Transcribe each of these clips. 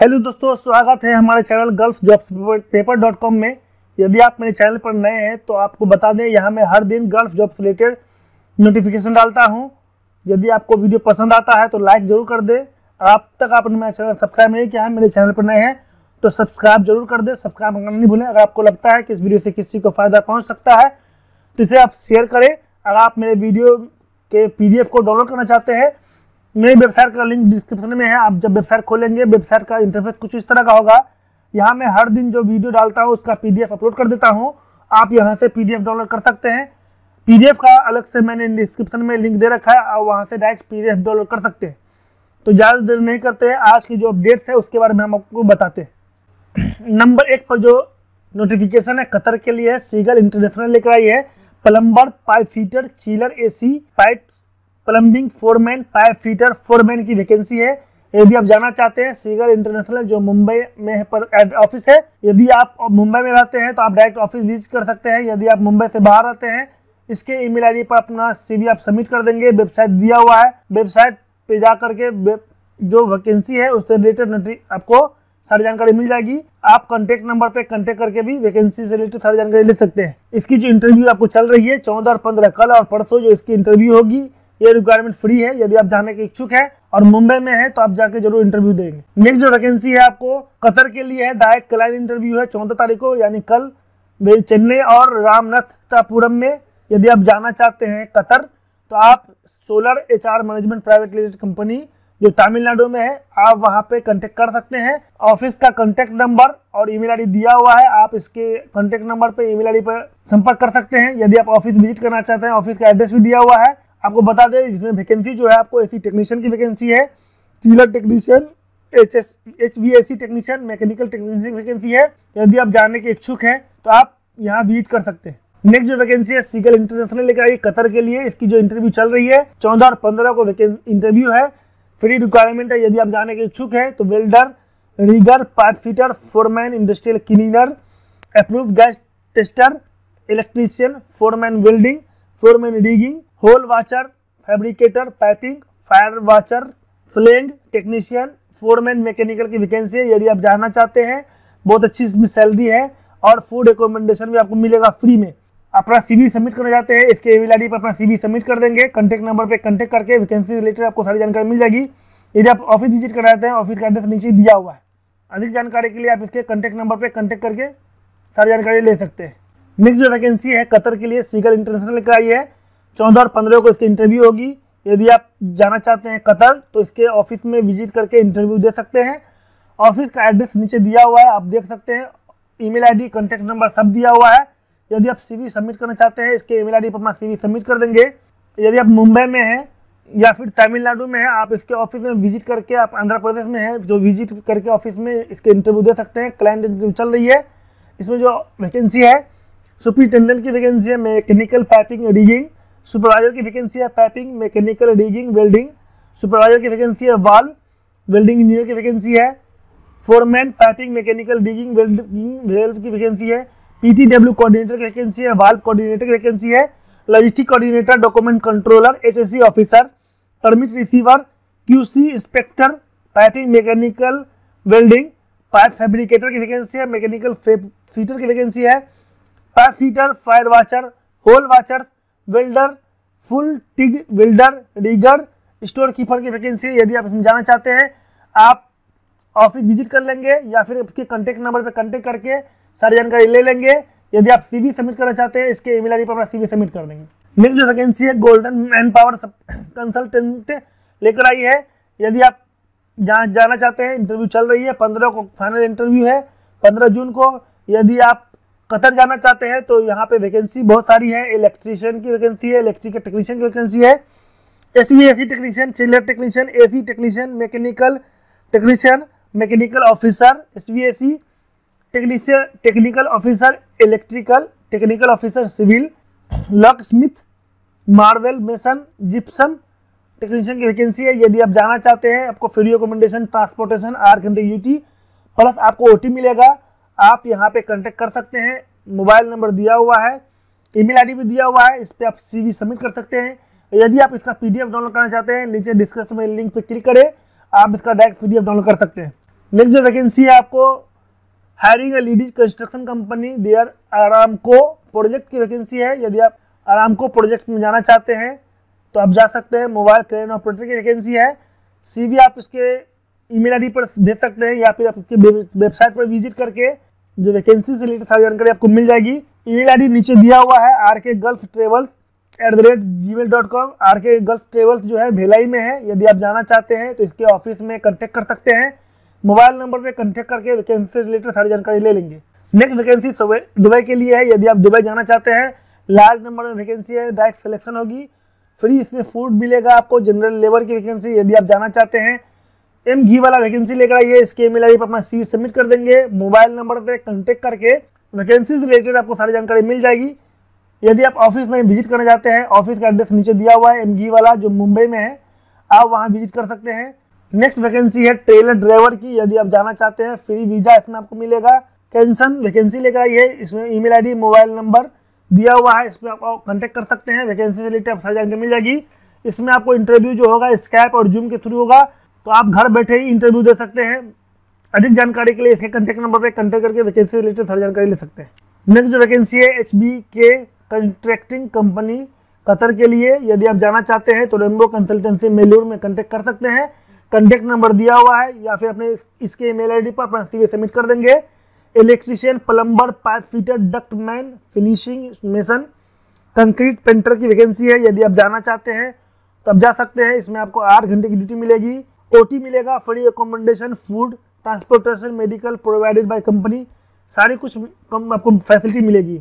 Hello दोस्तों, स्वागत है हमारे चैनल गल्फ जॉब्स पेपर.com में। यदि आप मेरे चैनल पर नए हैं तो आपको बता दें, यहाँ मैं हर दिन गल्फ जॉब्स रिलेटेड नोटिफिकेशन डालता हूँ। यदि आपको वीडियो पसंद आता है तो लाइक जरूर कर दें। आप तक आपने मेरा चैनल सब्सक्राइब नहीं किया है, मेरे चैनल पर नए हैं तो सब्सक्राइब जरूर कर दें। सब्सक्राइब करना नहीं भूलें। अगर आपको लगता है कि इस वीडियो से किसी को फ़ायदा पहुँच सकता है तो इसे आप शेयर करें। अगर आप मेरे वीडियो के PDF को डाउनलोड करना चाहते हैं, मेरी वेबसाइट का लिंक डिस्क्रिप्शन में है। आप जब वेबसाइट खोलेंगे, वेबसाइट का इंटरफेस कुछ इस तरह का होगा। यहाँ मैं हर दिन जो वीडियो डालता हूँ उसका PDF अपलोड कर देता हूँ। आप यहाँ से PDF डाउनलोड कर सकते हैं। PDF का अलग से मैंने डिस्क्रिप्शन में लिंक दे रखा है, आप वहाँ से डायरेक्ट PDF डाउनलोड कर सकते हैं। तो ज़्यादा देर नहीं करते हैं, आज की जो अपडेट्स है उसके बारे में हम आपको बताते हैं। नंबर 1 पर जो नोटिफिकेशन है कतर के लिए है, सीगल इंटरनेशनल लेकर आई है। Plumber, pipe fitter, chiller, AC, pipes, plumbing, foreman, pipe fitter, foreman की वैकेंसी है। यदि आप जाना चाहते हैं, सीगल इंटरनेशनल जो मुंबई में है पर ऑफिस है। यदि आप मुंबई में रहते हैं तो आप डायरेक्ट ऑफिस विजिट कर सकते हैं। यदि आप मुंबई से बाहर रहते हैं, इसके email ID पर अपना CV आप सबमिट कर देंगे। वेबसाइट दिया हुआ है, वेबसाइट पे जा करके जो वैकेंसी है उससे रिलेटेड आपको सारी जानकारी मिल जाएगी। आप कॉन्टेक्ट नंबर पे कॉन्टेक्ट करके भी वैकेंसी से रिलेटेड सारी जानकारी ले सकते हैं। इसकी जो इंटरव्यू आपको चल रही है 14 और 15 कल और परसों जो इसकी इंटरव्यू होगी, ये रिक्वायरमेंट फ्री है। यदि आप जाने के इच्छुक हैं और मुंबई में है तो आप जाके जरूर इंटरव्यू देंगे। नेक्स्ट जो वैकेंसी है आपको कतर के लिए है, डायरेक्ट क्लाइंट इंटरव्यू है 14 तारीख को, यानी कल, चेन्नई और रामनाथपुरम में। यदि आप जाना चाहते हैं कतर तो आप solar HR management private limited company जो तमिलनाडु में है, आप वहां पे कांटेक्ट कर सकते हैं। ऑफिस का कांटेक्ट नंबर और email ID दिया हुआ है, आप इसके कांटेक्ट नंबर पे email ID पर संपर्क कर सकते हैं। यदि आप ऑफिस विजिट करना चाहते हैं, ऑफिस का एड्रेस भी दिया हुआ है। आपको बता दें इसमें वैकेंसी जो है आपको AC टेक्नीशियन की वैकेंसी है, chiller technician, HVAC technician, mechanical technician vacancy है। यदि आप जाने के इच्छुक हैं तो आप यहाँ विजिट कर सकते हैं। नेक्स्ट जो वैकेंसी है सीगल इंटरनेशनल लेकर आई कतर के लिए, इसकी जो इंटरव्यू चल रही है 14 और 15 को इंटरव्यू है, फ्री रिक्वायरमेंट है। यदि आप जाने के इच्छुक हैं तो welder, rigger, pipe fitter, foreman, industrial cleaner, approved gas tester, electrician, foreman welding, foreman rigging, hole watcher, fabricator, piping, fire watcher, flange technician, foreman mechanical की वैकेंसी है। यदि आप जाना चाहते हैं, बहुत अच्छी इसमें सैलरी है और फूड एकोमोडेशन भी आपको मिलेगा फ्री में। अपना CV सबमिट करना चाहते हैं, इसके email ID पर अपना CV सबमिट कर देंगे। कॉन्टैक्ट नंबर पे कॉन्टैक्ट करके वैकेंसी रिलेटेड आपको सारी जानकारी मिल जाएगी। यदि आप ऑफिस विजिट करना चाहते हैं, ऑफिस का एड्रेस नीचे दिया हुआ है। अधिक जानकारी के लिए आप इसके कॉन्टैक्ट नंबर पे कॉन्टैक्ट करके सारी जानकारी ले सकते हैं। नेक्स्ट जो वैकेंसी है कतर के लिए सीगल इंटरनेशनल लेकर आई है, 14 और 15 को इसकी इंटरव्यू होगी। यदि आप जाना चाहते हैं कतर तो इसके ऑफिस में विजिट करके इंटरव्यू दे सकते हैं। ऑफिस का एड्रेस नीचे दिया हुआ है, आप देख सकते हैं। email ID, कॉन्टैक्ट नंबर सब दिया हुआ है। यदि आप CV सबमिट करना चाहते हैं, इसके email ID पर अपना CV सबमिट कर देंगे। यदि आप मुंबई में हैं या फिर तमिलनाडु में हैं, आप इसके ऑफिस में विजिट करके, आप आंध्र प्रदेश में हैं जो विजिट करके ऑफिस में इसके इंटरव्यू दे सकते हैं। क्लाइंट इंटरव्यू चल रही है। इसमें जो वैकेंसी है सुपरिटेंडेंट की वैकेंसी है, मैकेनिकल, पाइपिंग, रिगिंग। सुपरवाइजर की वैकेंसी है piping, mechanical, rigging, welding. Supervisor की वैकेंसी है वाल्व, वेल्डिंग इंजीनियर की वैकेंसी है। Foreman, piping, mechanical, rigging, welding, valve की वैकेंसी है। PTW कोऑर्डिनेटर की वैकेंसी है, वाल्व कोऑर्डिनेटर की वैकेंसी है। Logistic coordinator, document controller, HSE officer, permit receiver, QC inspector, piping, mechanical, welding, pipe fabricator की vacancy है, मैकेनिकल फिटर की vacancy है, pipe fitter, fire watcher, hole watcher, welder, full TIG welder, rigger, store keeper की vacancy है। यदि आप इसमें जाना चाहते हैं, आप ऑफिस विजिट कर लेंगे या फिर उसके कॉन्टैक्ट नंबर पर कॉन्टैक्ट करके सारी जानकारी ले लेंगे। यदि आप CV सबमिट करना चाहते हैं, इसके email ID पर अपना CV सबमिट कर देंगे। नेक्स्ट जो वैकेंसी है गोल्डन मैन पावर कंसल्टेंट लेकर आई है। यदि आप जाना चाहते हैं, इंटरव्यू चल रही है, 15 को फाइनल इंटरव्यू है, 15 जून को। यदि आप कतर जाना चाहते हैं तो यहाँ पे वैकेंसी बहुत सारी है। इलेक्ट्रीशियन की वैकेंसी है, इलेक्ट्रिकल टेक्नीशियन की वैकेंसी है, HVAC technician, chiller technician, AC technician, mechanical technician, mechanical officer, HVAC technician, technical officer, electrical technical officer, civil, locksmith, marble mason, gypsum technician की वैकेंसी है। यदि आप जाना चाहते हैं, आपको फ्री अकोमोडेशन, ट्रांसपोर्टेशन, 8 घंटे ड्यूटी प्लस आपको OT मिलेगा। आप यहाँ पे कांटेक्ट कर सकते हैं। मोबाइल नंबर दिया हुआ है, email ID भी दिया हुआ है, इस पर आप CV सबमिट कर सकते हैं। यदि आप इसका PDF डाउनलोड करना चाहते हैं, नीचे डिस्क्रिप्शन में लिंक पर क्लिक करें, आप इसका डायरेक्ट PDF डाउनलोड कर सकते हैं। नेक्स्ट जो वैकेंसी है आपको hiring a ladies construction company there Aramco project की वैकेंसी है। यदि आप आरामको प्रोजेक्ट में जाना चाहते हैं तो आप जा सकते हैं। मोबाइल क्रेन ऑपरेटर की वैकेंसी है। सीवी आप इसके ईमेल आईडी पर भेज सकते हैं या फिर आप इसके वेबसाइट पर विजिट करके जो वैकेंसी से रिलेटेड सारी जानकारी आपको मिल जाएगी। ईमेल आईडी नीचे दिया हुआ है rkgulftravels@gmail.com। आरके गल्फ ट्रेवल्स जो है भेलाई में है। यदि आप जाना चाहते हैं तो इसके ऑफिस में कॉन्टेक्ट कर सकते हैं। मोबाइल नंबर पे कॉन्टेक्ट करके वैकेंसी से रिलेटेड सारी जानकारी ले लेंगे। नेक्स्ट वैकेंसी दुबई के लिए है। यदि आप दुबई जाना चाहते हैं, लार्ज नंबर में वैकेंसी है, डायरेक्ट सिलेक्शन होगी, फ्री इसमें फूड मिलेगा आपको। जनरल लेबर की वैकेंसी यदि आप जाना चाहते हैं, एम घी वाला वैकेंसी लेकर आइए। इसके ईमेल आईडी पर अपना सीवी सबमिट कर देंगे। मोबाइल नंबर पे कॉन्टेक्ट करके वैकेंसी से रिलेटेड आपको सारी जानकारी मिल जाएगी। यदि आप ऑफिस में विजिट करना चाहते हैं, ऑफिस का एड्रेस नीचे दिया हुआ है, एम घी वाला जो मुंबई में है, आप वहाँ विजिट कर सकते हैं। नेक्स्ट वैकेंसी है ट्रेलर ड्राइवर की। यदि आप जाना चाहते हैं, फ्री वीज़ा इसमें आपको मिलेगा। कैंसन वैकेंसी लेकर आई है। इसमें ईमेल आईडी मोबाइल नंबर दिया हुआ है, इसमें आप कॉन्टेक्ट कर सकते हैं। वैकेंसी से रिलेटेड सारी जानकारी मिल जाएगी। इसमें आपको इंटरव्यू जो होगा स्काइप और जूम के थ्रू होगा, तो आप घर बैठे ही इंटरव्यू दे सकते हैं। अधिक जानकारी के लिए इसके कॉन्टैक्ट नंबर पर कॉन्टैक्ट करके वैकेंसी से रिलेटेड सारी जानकारी ले सकते हैं। नेक्स्ट जो वैकेंसी है HBK कंट्रैक्टिंग कंपनी कतर के लिए। यदि आप जाना चाहते हैं तो रेम्बो कंसल्टेंसी मेलूर में कॉन्टैक्ट कर सकते हैं। कॉन्टैक्ट नंबर दिया हुआ है या फिर अपने इसके ईमेल आईडी पर अपना सीवी सबमिट कर देंगे। Electrician, plumber, pipe fitter, duct man, finishing mason, concrete painter की वैकेंसी है। यदि आप जाना चाहते हैं तो आप जा सकते हैं। इसमें आपको 8 घंटे की ड्यूटी मिलेगी, OT मिलेगा, free accommodation, food, transportation, medical provided by company, सारी कुछ आपको फैसिलिटी मिलेगी।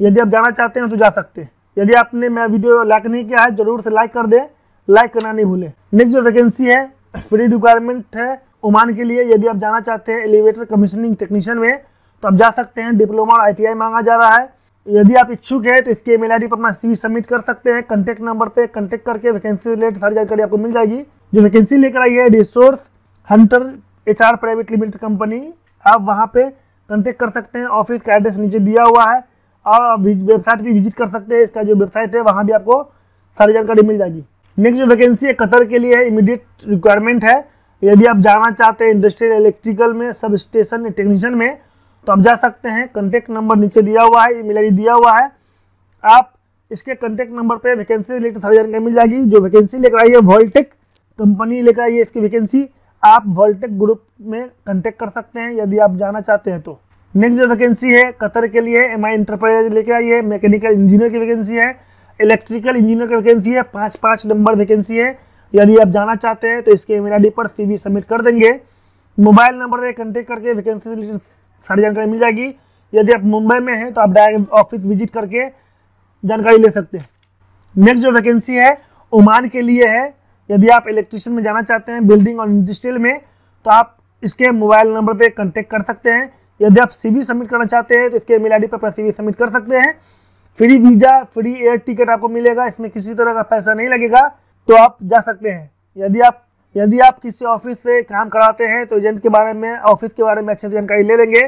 यदि आप जाना चाहते हैं तो जा सकते हैं। यदि आपने मेरा वीडियो लाइक नहीं किया है, जरूर से लाइक कर दें, लाइक करना नहीं भूलें। नेक्स्ट जो वैकेंसी है फ्री रिक्वायरमेंट है ओमान के लिए। यदि आप जाना चाहते हैं एलिवेटर कमीशनिंग टेक्नीशियन में, तो आप जा सकते हैं। डिप्लोमा और ITI मांगा जा रहा है। यदि आप इच्छुक हैं तो इसके ईमेल आईडी पर अपना CV सबमिट कर सकते हैं। कॉन्टैक्ट नंबर पे कॉन्टैक्ट करके वैकेंसी रिलेटेड सारी जानकारी आपको मिल जाएगी। जो वैकेंसी लेकर आई है resource hunter HR private limited company, आप वहाँ पे कॉन्टैक्ट कर सकते हैं। ऑफिस का एड्रेस नीचे दिया हुआ है और आप वेबसाइट भी विजिट कर सकते हैं। इसका जो वेबसाइट है वहाँ भी आपको सारी जानकारी मिल जाएगी। नेक्स्ट जो वैकेंसी है कतर के लिए है, इमीडिएट रिक्वायरमेंट है। यदि आप जाना चाहते हैं इंडस्ट्रियल इलेक्ट्रिकल में सब स्टेशन टेक्नीशियन में, तो आप जा सकते हैं। कॉन्टैक्ट नंबर नीचे दिया हुआ है, ईमेल आईडी दिया हुआ है, आप इसके कॉन्टैक्ट नंबर पे वैकेंसी से रिलेटेड सारी जानकारी मिल जाएगी। जो वैकेंसी लेकर आई है वोल्टेक कंपनी लेकर आई है इसकी वैकेंसी, आप वोल्टेक ग्रुप में कॉन्टैक्ट कर सकते हैं यदि आप जाना चाहते हैं तो। नेक्स्ट जो वैकेंसी है कतर के लिए MI एंटरप्राइज लेकर आई है, मैकेनिकल इंजीनियर की वैकेंसी है, इलेक्ट्रिकल इंजीनियर की वैकेंसी है, 5-5 नंबर वैकेंसी है। यदि आप जाना चाहते हैं तो इसके ईमेल आईडी पर CV सबमिट कर देंगे। मोबाइल नंबर पर कॉन्टैक्ट करके वैकेंसी से रिलेटेड सारी जानकारी मिल जाएगी। यदि आप मुंबई में हैं तो आप डायरेक्ट ऑफिस विजिट करके जानकारी ले सकते हैं। नेक्स्ट जो वैकेंसी है ओमान के लिए है। यदि आप इलेक्ट्रिशियन में जाना चाहते हैं, बिल्डिंग और इंडस्ट्रियल में, तो आप इसके मोबाइल नंबर पे कॉन्टैक्ट कर सकते हैं। यदि आप CV सबमिट करना चाहते हैं तो इसके ईमेल आईडी पर CV सबमिट कर सकते हैं। Free visa, free air ticket आपको मिलेगा, इसमें किसी तरह का पैसा नहीं लगेगा, तो आप जा सकते हैं। यदि आप किसी ऑफिस से काम कराते हैं तो एजेंट के बारे में, ऑफिस के बारे में अच्छे से जानकारी ले लेंगे।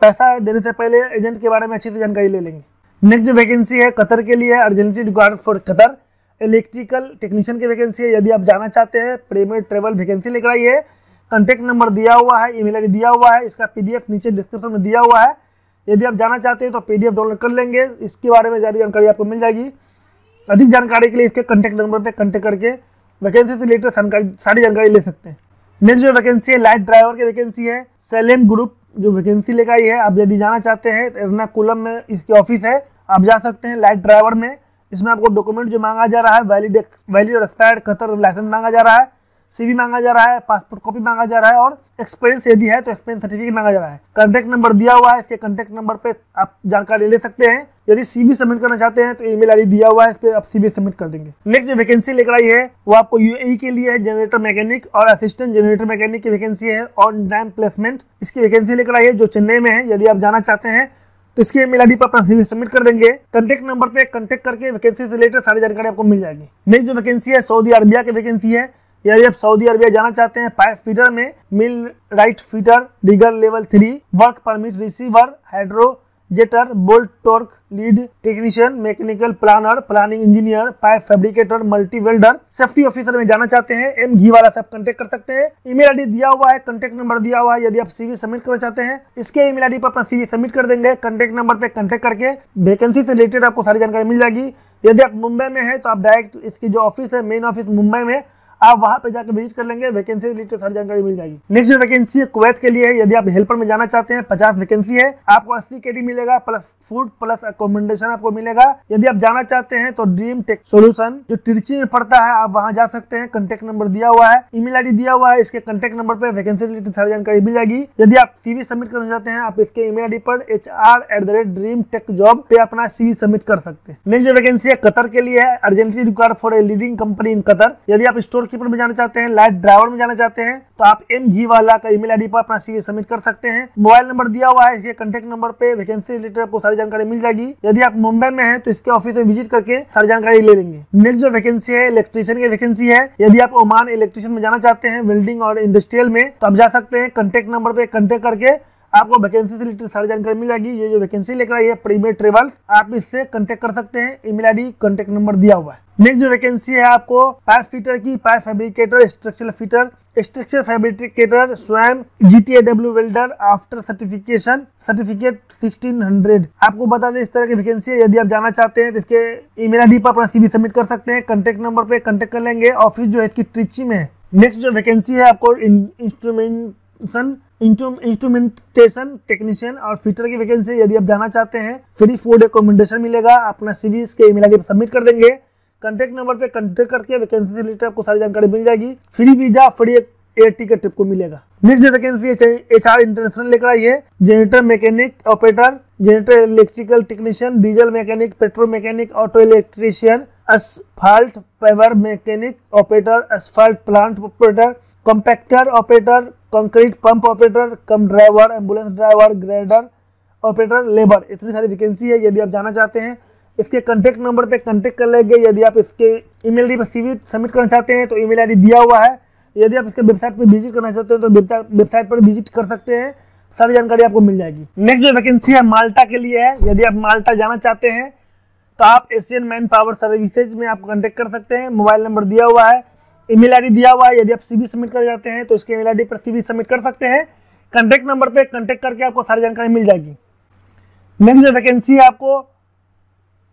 पैसा देने से पहले एजेंट के बारे में अच्छे से जानकारी ले लेंगे। नेक्स्ट जो वैकेंसी है कतर के लिए urgently required for Qatar electrical technician की वैकेंसी है। यदि आप जाना चाहते हैं प्रेमेट ट्रेवल वैकेंसी लेकर आई है। कॉन्टैक्ट नंबर दिया हुआ है, ईमेल आईडी दिया हुआ है, इसका PDF नीचे डिस्क्रिप्शन में दिया हुआ है। यदि आप जाना चाहते हैं तो PDF डाउनलोड कर लेंगे, इसके बारे में सारी जानकारी आपको मिल जाएगी। अधिक जानकारी के लिए इसके कॉन्टैक्ट नंबर पर कॉन्टैक्ट करके वैकेंसी से रिलेटेड सारी जानकारी ले सकते हैं। नेक्स्ट जो वैकेंसी है लाइट ड्राइवर की वैकेंसी है। सलेम ग्रुप जो वैकेंसी लेकर आई है, आप यदि जाना चाहते हैं एर्नाकुलम में इसकी ऑफिस है, आप जा सकते हैं लाइट ड्राइवर में। इसमें आपको डॉक्यूमेंट जो मांगा जा रहा है वैलिड और एक्सपायर्ड कतर लाइसेंस मांगा जा रहा है, CV मांगा जा रहा है, पासपोर्ट कॉपी मांगा जा रहा है और एक्सपीरियंस यदि है तो एक्सपीरियंस सर्टिफिकेट मांगा जा रहा है। कॉन्टैक्ट नंबर दिया हुआ है, इसके कॉन्टैक्ट नंबर पे आप जानकारी ले सकते हैं। यदि CV सबमिट करना चाहते हैं तो ईमेल आईडी दिया हुआ है, इस पर आप CV सबमिट कर देंगे। नेक्स्ट जो वैकेंसी लेकर आई है वो आपको UAE के लिए है, जनरेटर मैकेनिक और असिस्टेंट जनरेटर मैकेनिक की वैकेंसी है। ऑन टाइम प्लेसमेंट इसकी वैकेंसी लेकर आई है जो चेन्नई में है। यदि आप जाना चाहते हैं तो इसके ईमेल आईडी पर अपना CV सबमिट कर देंगे। कॉन्टैक्ट नंबर पे कॉन्टैक्ट करके वैकेंसी से रिलेटेड सारी जानकारी आपको मिल जाएगी। नेक्स्ट जो वैकेंसी है सऊदी अरबिया की वैकेंसी है। यदि आप सऊदी अरबिया जाना चाहते हैं पाइप फीडर में millwright feeder, digger level 3, work permit receiver, hydro jetter bolt torque lead technician mechanical planner planning engineer pipe fabricator multi welder safety officer में जाना चाहते हैं एम घी वाला से आप कॉन्टेक्ट कर सकते हैं। ईमेल आईडी दिया हुआ है, कॉन्टेक्ट नंबर दिया हुआ है। यदि आप सीवी सबमिट करना चाहते हैं इसके ईमेल आईडी पर अपना सीवी सबमिट कर देंगे। कॉन्टेक्ट नंबर पर कॉन्टेक्ट करके वैकेंसी से रिलेटेड आपको सारी जानकारी मिल जाएगी। यदि आप मुंबई में है तो आप डायरेक्ट इसकी जो ऑफिस है मेन ऑफिस मुंबई में आप वहां पे जाकर विजिट कर लेंगे, वैकेंसी रिलेटेड सारी जानकारी मिल जाएगी। नेक्स्ट जो वैकेंसी है कुवैत के लिए, यदि आप हेल्पर में जाना चाहते हैं 50 वैकेंसी है, आपको 80 केडी मिलेगा प्लस फूड प्लस अकोमोडेशन आपको मिलेगा। यदि आप जाना चाहते हैं तो ड्रीम टेक सोल्यूशन जो तिरछी में पड़ता है आप वहां जा सकते हैं। कॉन्टेक्ट नंबर दिया हुआ है, ईमेल आईडी दिया हुआ है, इसके कॉन्टेक्ट नंबर पर वैकेंसी रिलेटेड सारी जानकारी मिल जाएगी। यदि आप सीवी सबमिट करना चाहते हैं आप इसके ईमेल आईडी पर HR@DreamTechJobs पे अपना सीवी सबमिट कर सकते हैं। नेक्स्ट जो वैकेंसी है कतर के लिए है, urgently required for a leading company in Qatar. यदि आप स्टोर कीपर में जाना चाहते हैं लाइट ड्राइवर में जाना चाहते हैं तो आप एम घी वाला का ईमेल आईडी पर अपना सीवी सबमिट कर सकते हैं। मोबाइल नंबर दिया हुआ है, इसके कॉन्टेक्ट नंबर पे वैकेंसी रिलेटेड आपको सारी जानकारी मिल जाएगी। यदि आप मुंबई में हैं तो इसके ऑफिस में विजिट करके सारी जानकारी ले लेंगे। नेक्स्ट जो वैकेंसी है इलेक्ट्रीशियन की वैकेंसी है। यदि आप ओमान इलेक्ट्रीशियन में जाना चाहते हैं वेल्डिंग और इंडस्ट्रियल में तो आप जा सकते हैं। कॉन्टेक्ट नंबर पे कॉन्टेक्ट करके आपको वैकेंसी से रिलेटेड सारी जानकारी मिल जाएगी। ये जो वैकेंसी लेकर आई है प्रीमेट ट्रेवल्स, आप इससे कॉन्टेक्ट कर सकते हैं, ईमेल आईडी कॉन्टेक्ट नंबर दिया हुआ है। नेक्स्ट जो वैकेंसी है आपको पाइप फिटर की, pipe fabricator, structural fitter, structure fabricator, स्वयं GTAW welder after certification certificate 1600। आपको बता दें इस तरह की वैकेंसी है। यदि आप जाना चाहते हैं तो इसके ईमेल आईडी पर अपना सीवी सबमिट कर सकते हैं, कॉन्टेक्ट नंबर पे कॉन्टेक्ट कर लेंगे। ऑफिस जो है इसकी ट्रिची में है। नेक्स्ट जो वैकेंसी है आपको इंस्ट्रूमेंटेशन टेक्नीशियन और फिटर की वैकेंसी। यदि आप जाना चाहते हैं फ्री फूड अकोमोडेशन मिलेगा, अपना सीवी इसके ईमेल आईडी पर सबमिट कर देंगे। कॉन्टेक्ट नंबर पे कॉन्टेक्ट करके वैकेंसी से रिलेटेड आपको सारी जानकारी मिल जाएगी। Free visa free air ticket आपको मिलेगा। नेक्स्ट जो वैकेंसी HR इंटरनेशनल लेकर आई है, generator mechanic operator, generator electrical technician, diesel mechanic, petro mechanic, auto electrician, asphalt paver mechanic operator, asphalt plant operator, compactor operator, concrete pump operator cum driver, ambulance driver, grader operator, labour. इतनी सारी vacancy है। यदि आप जाना चाहते हैं इसके contact number पे कॉन्टेक्ट कर लेंगे। यदि आप इसके ईमेल आईडी पर सीवी सबमिट करना चाहते हैं तो ईमेल आईडी दिया हुआ है। यदि आप इसके वेबसाइट पर विजिट करना चाहते हैं तो वेबसाइट पर विजिट कर सकते हैं, सारी जानकारी आपको मिल जाएगी। नेक्स्ट जो वैकेंसी है माल्टा के लिए है। यदि आप माल्टा जाना चाहते हैं तो आप एशियन मैन पावर सर्विसेज में आप कॉन्टेक्ट कर सकते हैं। मोबाइल नंबर दिया हुआ है, ईमेल आईडी दिया हुआ है। यदि आप सीवी सबमिट करना चाहते हैं तो इसके ईमेल आईडी पर सीवी सबमिट कर सकते हैं। कॉन्टेक्ट नंबर पर कॉन्टेक्ट करके आपको सारी जानकारी मिल जाएगी। नेक्स्ट जो वैकेंसी है आपको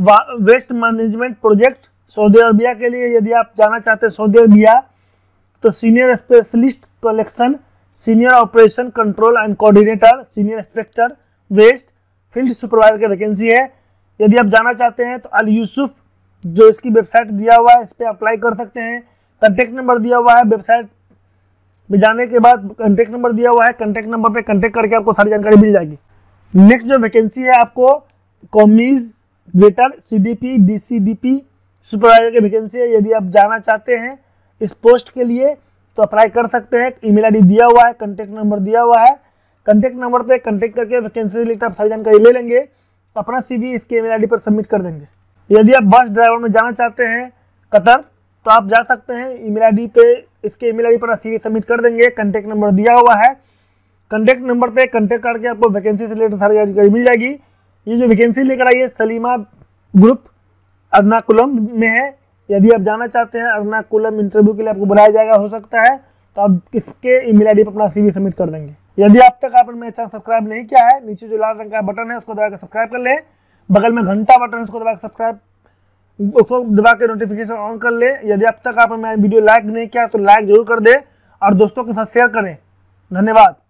waste management project Saudi Arabia के लिए। यदि आप जाना चाहते हैं सऊदी अरबिया तो senior specialist collection, senior operation control and coordinator, senior inspector waste, field supervisor की वैकेंसी है। यदि आप जाना चाहते हैं तो अल यूसुफ जो इसकी वेबसाइट दिया हुआ है इस पर अप्लाई कर सकते हैं। कॉन्टेक्ट नंबर दिया हुआ है, वेबसाइट पर जाने के बाद कॉन्टेक्ट नंबर दिया हुआ है, कॉन्टेक्ट नंबर पर कॉन्टेक्ट करके आपको सारी जानकारी मिल जाएगी। नेक्स्ट जो वैकेंसी है आपको commis waiter CDP DCDP supervisor की वैकेंसी है। यदि आप जाना चाहते हैं इस पोस्ट के लिए तो अप्लाई कर सकते हैं। ईमेल आईडी दिया हुआ है, कॉन्टेक्ट नंबर दिया हुआ है, कॉन्टेक्ट नंबर पे कॉन्टेक्ट करके वैकेंसी रिलेटेड आप सारी जानकारी ले लेंगे, अपना CV इसके ईमेल आईडी पर सबमिट कर देंगे। यदि आप बस ड्राइवर में जाना चाहते हैं कतर तो आप जा सकते हैं। ईमेल आईडी पे इसके ईमेल आईडी पर CV सबमिट कर देंगे। कॉन्टेक्ट नंबर दिया हुआ है, कॉन्टेक्ट नंबर पर कॉन्टेक्ट करके आपको वैकेंसी से रिलेटेड सारी जानकारी मिल जाएगी। ये जो वैकेंसी लेकर आई है सलीमा ग्रुप एर्नाकुलम में है। यदि आप जाना चाहते हैं एर्नाकुलम इंटरव्यू के लिए आपको बुलाया जाएगा, हो सकता है तो आप किसके ईमेल आईडी पर अपना CV सबमिट कर देंगे। यदि अब तक आपने मेरा चैनल सब्सक्राइब नहीं किया है, नीचे जो लाल रंग का बटन है उसको दबाकर सब्सक्राइब कर लें। बगल में घंटा बटन है उसको दबाकर सब्सक्राइब उसको दबा के नोटिफिकेशन ऑन कर लें। यदि अब तक आपने मेरा वीडियो लाइक नहीं किया तो लाइक जरूर कर दें और दोस्तों के साथ शेयर करें। धन्यवाद।